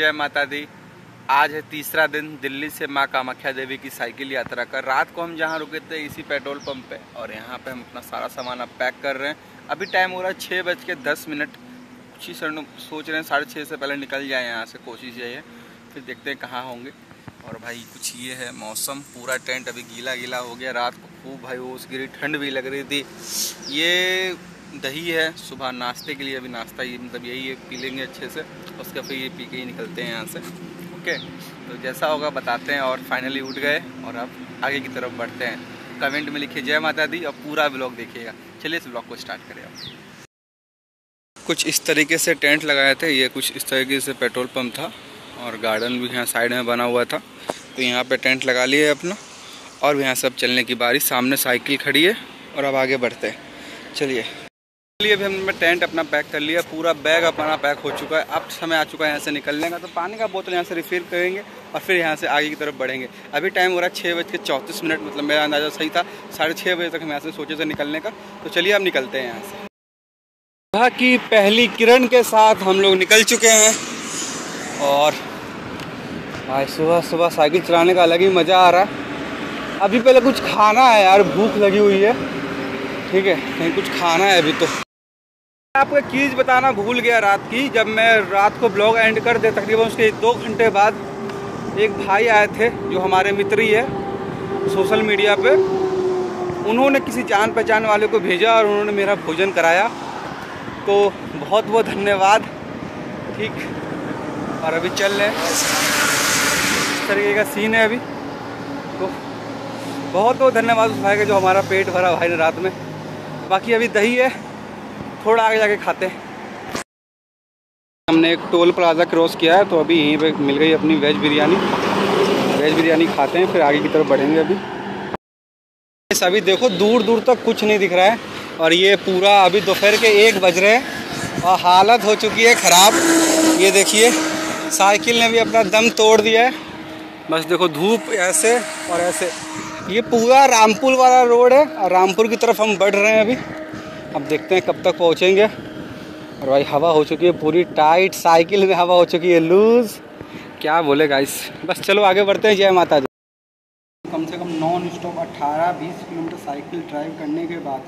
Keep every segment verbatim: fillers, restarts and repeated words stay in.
जय माता दी। आज है तीसरा दिन दिल्ली से माँ कामाख्या देवी की साइकिल यात्रा का। रात को हम जहाँ रुके थे इसी पेट्रोल पंप पे, और यहाँ पे हम अपना सारा सामान अब पैक कर रहे हैं। अभी टाइम हो रहा है छः बज के दस मिनट। अच्छी सर सोच रहे हैं साढ़े छः से पहले निकल जाए यहाँ से, कोशिश यही है। फिर देखते हैं कहाँ होंगे। और भाई कुछ ये है मौसम, पूरा टेंट अभी गीला गीला हो गया। रात को खूब भाई ओस गिरी, ठंड भी लग रही थी। ये दही है सुबह नाश्ते के लिए, अभी नाश्ता ये मतलब यही है, पी लेंगे अच्छे से, उसके फिर ये पी के ही निकलते हैं यहाँ से। ओके, तो जैसा होगा बताते हैं। और फाइनली उठ गए और अब आगे की तरफ बढ़ते हैं। कमेंट में लिखिए जय माता दी और पूरा ब्लॉग देखिएगा। चलिए इस ब्लॉग को स्टार्ट करें। आप कुछ इस तरीके से टेंट लगाए थे, ये कुछ इस तरीके से पेट्रोल पम्प था और गार्डन भी यहाँ साइड में बना हुआ था। तो यहाँ पर टेंट लगा लिए अपना और यहाँ से अब चलने की बारी। सामने साइकिल खड़ी है और अब आगे बढ़ते हैं। चलिए लिए भी हमने टेंट अपना पैक कर लिया, पूरा बैग अपना पैक हो चुका है। अब समय आ चुका है यहाँ से निकलने का, तो पानी का बोतल यहाँ से रिफिल करेंगे और फिर यहाँ से आगे की तरफ बढ़ेंगे। अभी टाइम हो रहा है छः बज के चौंतीस मिनट, मतलब मेरा अंदाज़ा सही था, साढ़े छः बजे तक हम यहाँ से सोचे थे निकलने का। तो चलिए अब निकलते हैं यहाँ से। सुबह की पहली किरण के साथ हम लोग निकल चुके हैं और आज सुबह सुबह साइकिल चलाने का अलग ही मज़ा आ रहा है। अभी पहले कुछ खाना है यार, भूख लगी हुई है। ठीक है, कहीं कुछ खाना है अभी। तो आपको एक चीज़ बताना भूल गया रात की, जब मैं रात को ब्लॉग एंड कर दे तकरीबन उसके दो घंटे बाद एक भाई आए थे जो हमारे मित्र ही है सोशल मीडिया पे। उन्होंने किसी जान पहचान वाले को भेजा और उन्होंने मेरा भोजन कराया, तो बहुत बहुत धन्यवाद। ठीक, और अभी चल रहे हैं। इस तरीके का सीन है अभी। तो बहुत बहुत धन्यवाद उस भाई का जो हमारा पेट भरा भाई ने रात में। बाकी अभी दही है, थोड़ा आगे जाके खाते हैं। हमने एक टोल प्लाजा क्रॉस किया है, तो अभी यहीं पे मिल गई अपनी वेज बिरयानी। वेज बिरयानी खाते हैं फिर आगे की तरफ बढ़ेंगे। अभी अभी देखो दूर दूर तक कुछ नहीं दिख रहा है और ये पूरा अभी दोपहर के एक बज रहे हैं और हालत हो चुकी है ख़राब। ये देखिए साइकिल ने भी अपना दम तोड़ दिया है। बस देखो धूप ऐसे और ऐसे। ये पूरा रामपुर वाला रोड है और रामपुर की तरफ हम बढ़ रहे हैं अभी। अब देखते हैं कब तक पहुंचेंगे। और भाई हवा हो चुकी है पूरी टाइट, साइकिल में हवा हो चुकी है लूज़। क्या बोले गाइस, बस चलो आगे बढ़ते हैं। जय माता दी। कम से कम नॉन स्टॉप अठारह बीस किलोमीटर साइकिल ड्राइव करने के बाद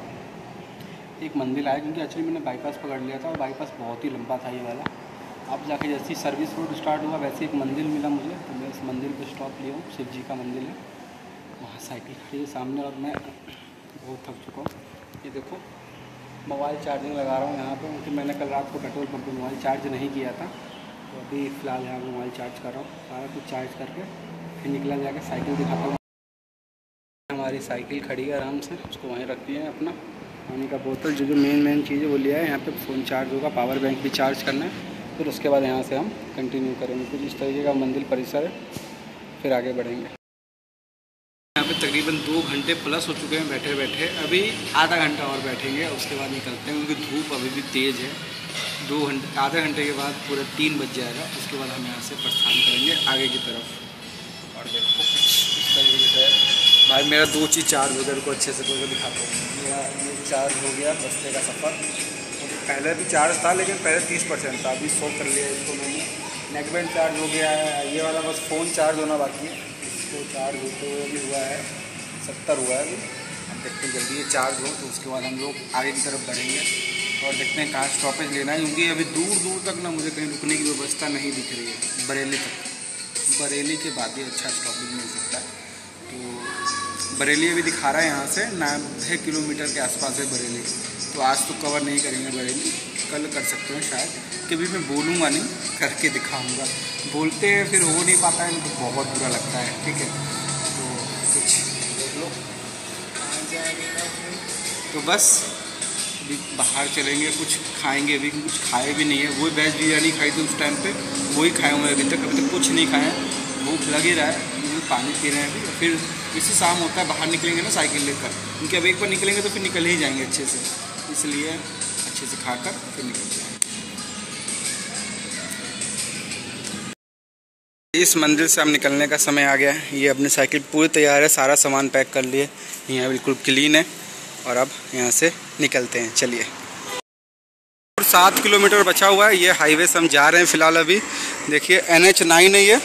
एक मंदिर आया, क्योंकि एक्चुअली मैंने बाईपास पकड़ लिया था और बाईपास बहुत ही लंबा था ये वाला। अब जाके जैसे ही सर्विस रोड स्टार्ट हुआ वैसे एक मंदिर मिला मुझे, तो मैं इस मंदिर पर स्टॉप लिया हूँ। शिव जी का मंदिर है, वहाँ साइकिल खड़ी है सामने। और मैं बहुत थक चुका हूँ। ये देखो मोबाइल चार्जिंग लगा रहा हूँ यहाँ पे, क्योंकि मैंने कल रात को पेट्रोल पंप पे मोबाइल चार्ज नहीं किया था, तो अभी फ़िलहाल यहाँ मोबाइल चार्ज कर रहा हूँ। सारा कुछ चार्ज करके फिर निकला जाके साइकिल दिखाता हूँ। हमारी साइकिल खड़ी है आराम से, उसको वहीं रख दिया है। अपना पानी का बोतल जो जो मेन मेन चीज़ है वो लिया है। यहाँ पर फ़ोन चार्ज होगा, पावर बैंक भी चार्ज करना है, फिर उसके बाद यहाँ से हम कंटिन्यू करेंगे। कुछ इस तरीके का मंदिर परिसर है, फिर आगे बढ़ेंगे। यहाँ पे तकरीबन दो घंटे प्लस हो चुके हैं बैठे बैठे। अभी आधा घंटा और बैठेंगे, उसके बाद निकलते हैं, क्योंकि धूप अभी भी तेज़ है। दो घंटे आधे घंटे के बाद पूरा तीन बज जाएगा, उसके बाद हम यहाँ से प्रस्थान करेंगे आगे की तरफ। और देखो इस तरीके से भाई मेरा दो चीज़ चार्ज हो गया, उनको अच्छे से बोलकर दिखाता हूँ। मेरा ये चार्ज हो गया बस्ते का सफ़र। पहले भी चार्ज था लेकिन पहले तीस परसेंट था, अभी सौ कर लिया इसको मैंने। नेकबैंड चार्ज हो गया है, ये वाला बस फ़ोन चार्ज होना बाकी है। तो चार्ज होते हुए भी हुआ है, सत्तर हुआ है अभी। अब देखते हैं जल्दी ये चार्ज हो तो उसके बाद हम लोग आगे की तरफ बढ़ेंगे और देखते हैं कहाँ स्टॉपेज लेना है, क्योंकि अभी दूर दूर तक ना मुझे कहीं रुकने की व्यवस्था नहीं दिख रही है। बरेली तक, बरेली के बाद ही अच्छा स्टॉपेज मिल सकता है। तो बरेली अभी दिखा रहा है यहाँ से नब्बे किलोमीटर के आसपास है बरेली। तो आज तो कवर नहीं करेंगे बरेली, कल कर सकते हैं शायद। कभी मैं बोलूँगा नहीं, करके दिखाऊंगा। बोलते हैं फिर हो नहीं पाता है, इनको बहुत बुरा लगता है। ठीक है, तो कुछ देख लो। तो बस अभी बाहर चलेंगे, कुछ खाएंगे भी, कुछ खाए भी नहीं है। वही वेज बिरयानी खाई थी उस टाइम पे, वही खाया मैं अभी तक। अभी तक कुछ नहीं खाया, भूख लग ही रहा है। पानी पी रहे हैं अभी, फिर इसी शाम होता है बाहर निकलेंगे ना साइकिल लेकर, क्योंकि अब एक बार निकलेंगे तो फिर निकल ही जाएंगे अच्छे से, इसलिए अच्छे से खा कर फिर निकल जाएंगे। इस मंदिर से हम निकलने का समय आ गया है। ये अपनी साइकिल पूरी तैयार है, सारा सामान पैक कर लिए, यहाँ बिल्कुल क्लीन है। और अब यहाँ से निकलते हैं, चलिए। और सात किलोमीटर बचा हुआ है। ये हाईवे से हम जा रहे हैं फ़िलहाल अभी। देखिए एन एच नाइन है ये।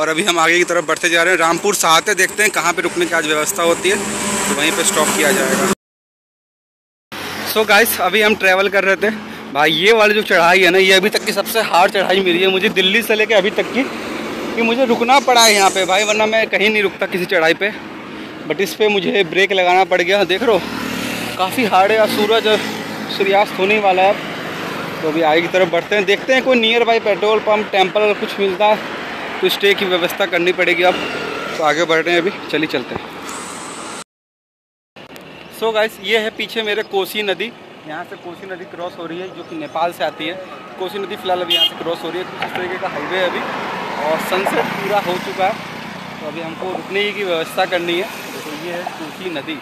और अभी हम आगे की तरफ बढ़ते जा रहे हैं, रामपुर साहते देखते हैं कहाँ पे रुकने की आज व्यवस्था होती है, तो वहीं पे स्टॉप किया जाएगा। सो so गाइस, अभी हम ट्रैवल कर रहे थे। भाई ये वाली जो चढ़ाई है ना, ये अभी तक की सबसे हार्ड चढ़ाई मिली है मुझे दिल्ली से लेकर अभी तक की, कि मुझे रुकना पड़ा है यहाँ पे भाई, वरना मैं कहीं नहीं रुकता किसी चढ़ाई पे। बट इस पे मुझे ब्रेक लगाना पड़ गया। देख रहे हो काफ़ी हार्ड है, और सूरज सूर्यास्त होने वाला है। तो अभी आगे की तरफ बढ़ते हैं, देखते हैं कोई nearby petrol pump, temple कुछ मिलता है तो स्टे की व्यवस्था करनी पड़ेगी। अब तो आगे बढ़ रहे हैं, अभी चलिए चलते हैं। सो so गाइस, ये है पीछे मेरे कोसी नदी। यहाँ से कोसी नदी क्रॉस हो रही है जो कि नेपाल से आती है। कोसी नदी फिलहाल अभी यहाँ से क्रॉस हो रही है। कुछ इस तरीके का हाईवे है अभी, और सनसेट पूरा हो चुका है। तो अभी हमको रुकने की व्यवस्था करनी है। तो ये है कोसी नदी।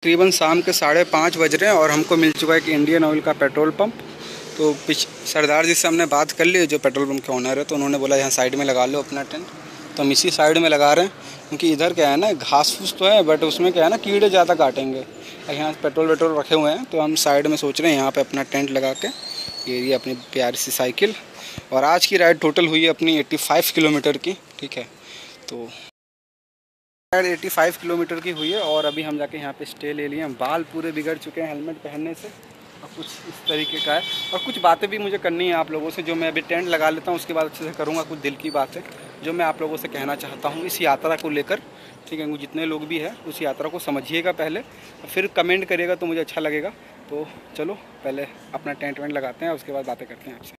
तकरीबन शाम के साढ़े पाँच बज रहे हैं और हमको मिल चुका है कि इंडियन ऑयल का पेट्रोल पम्प। तो पिछ सरदार जी से हमने बात कर ली, जो पेट्रोल पम्प के ओनर है, तो उन्होंने बोला यहाँ साइड में लगा लो अपना टेंट। तो हम इसी साइड में लगा रहे हैं, क्योंकि इधर क्या है ना, घास फूस तो है बट उसमें क्या है ना, कीड़े ज़्यादा काटेंगे। यहाँ पेट्रोल वेट्रोल रखे हुए हैं, तो हम साइड में सोच रहे हैं यहाँ पे अपना टेंट लगा के। ये ये अपनी प्यारी सी साइकिल। और आज की राइड टोटल हुई है अपनी पचासी किलोमीटर की, ठीक है। तो राइड पचासी किलोमीटर की हुई है, और अभी हम जाके यहाँ पर स्टे ले लिए। बाल पूरे बिगड़ चुके हैं हेलमेट पहनने से, और कुछ इस तरीके का है। और कुछ बातें भी मुझे करनी है आप लोगों से, जो मैं अभी टेंट लगा लेता हूँ उसके बाद अच्छे से करूँगा। कुछ दिल की बातें जो मैं आप लोगों से कहना चाहता हूँ इस यात्रा को लेकर, ठीक है। जितने लोग भी हैं उस यात्रा को समझिएगा पहले, फिर कमेंट करिएगा तो मुझे अच्छा लगेगा। तो चलो पहले अपना टेंट वेंट लगाते हैं, उसके बाद बातें करते हैं आपसे।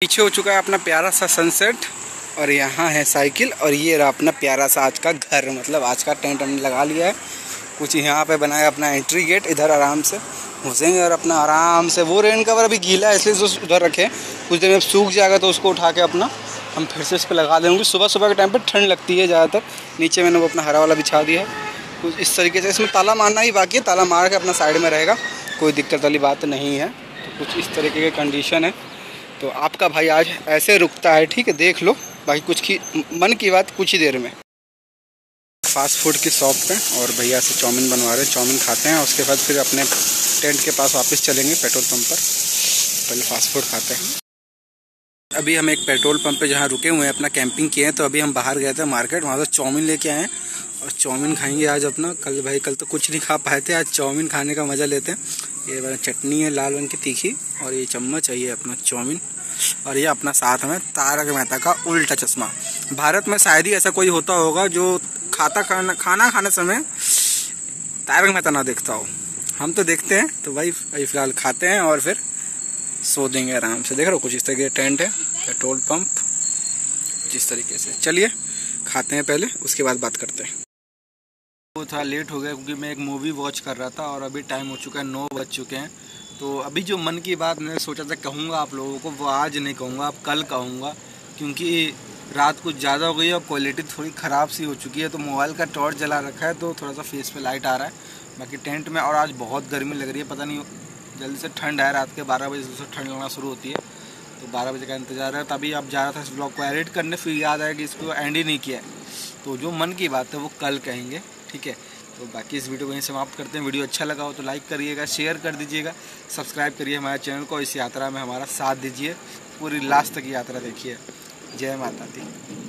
पीछे हो चुका है अपना प्यारा सा सनसेट, और यहाँ है साइकिल, और ये रहा अपना प्यारा सा आज का घर, मतलब आज का टेंट हमने लगा लिया है। कुछ यहाँ पर बनाया अपना एंट्री गेट, इधर आराम से घुसेंगे और अपना आराम से। वो रेन कवर अभी गीला है इसलिए जो उधर रखे, कुछ देर में सूख जाएगा तो उसको उठा के अपना हम फिर से इस पर लगा देंगे। सुबह सुबह के टाइम पे ठंड लगती है ज़्यादातर। नीचे मैंने वो अपना हरा वाला बिछा दिया है कुछ इस तरीके से। इसमें ताला मारना ही बाकी है, ताला मार के अपना साइड में रहेगा, कोई दिक्कत वाली बात नहीं है। तो कुछ इस तरीके की कंडीशन है। तो आपका भाई आज ऐसे रुकता है, ठीक है, देख लो। बाकी कुछ की मन की बात कुछ ही देर में। फास्ट फूड की शॉप पे और भैया से चाउमीन बनवा रहे हैं, चाउमीन खाते हैं, उसके बाद फिर अपने टेंट के पास वापस चलेंगे पेट्रोल पंप पर। पहले फास्ट फूड खाते हैं। अभी हम एक पेट्रोल पंप पे जहाँ रुके हुए हैं अपना कैंपिंग किए हैं, तो अभी हम बाहर गए थे मार्केट, वहाँ से चाउमीन लेके आए हैं और चाउमीन खाएंगे आज अपना। कल भाई कल तो कुछ नहीं खा पाए थे, आज चाउमीन खाने का मज़ा लेते हैं। ये वाला चटनी है लाल रंग की तीखी, और ये चम्मच है ये अपना चाउमीन, और ये अपना साथ में तारक मेहता का उल्टा चश्मा। भारत में शायद ही ऐसा कोई होता होगा जो खाता खाना खाना खाने समय तारक मेहता ना देखता हो। हम तो देखते हैं। तो भाई अभी फिलहाल खाते हैं और फिर सो देंगे आराम से। देख रहे हो कुछ इस तरीके का टेंट है, पेट्रोल पंप कुछ इस तरीके से। चलिए खाते हैं पहले, उसके बाद बात करते हैं। वो था लेट हो गया क्योंकि मैं एक मूवी वॉच कर रहा था, और अभी टाइम हो चुका है, नौ बज चुके हैं। तो अभी जो मन की बात मैंने सोचा था कहूँगा आप लोगों को, वो आज नहीं कहूँगा, आप कल कहूँगा, क्योंकि रात कुछ ज़्यादा हो गई है और क्वालिटी थोड़ी ख़राब सी हो चुकी है। तो मोबाइल का टॉर्च जला रखा है तो थोड़ा सा फेस पे लाइट आ रहा है, बाकी टेंट में। और आज बहुत गर्मी लग रही है, पता नहीं जल्दी से ठंड है, रात के बारह बजे से ठंड लगना शुरू होती है। तो बारह बजे का इंतजार है। तभी आप जा रहा था इस ब्लॉग को एडिट करने, फिर याद आया कि इसको एंड ही नहीं किया है। तो जो मन की बात है वो कल कहेंगे, ठीक है। तो बाकी इस वीडियो को यहीं समाप्त करते हैं। वीडियो अच्छा लगा हो तो लाइक करिएगा, शेयर कर दीजिएगा, सब्सक्राइब करिए हमारे चैनल को। इस यात्रा में हमारा साथ दीजिए, पूरी लास्ट तक यात्रा देखिए। जय माता दी।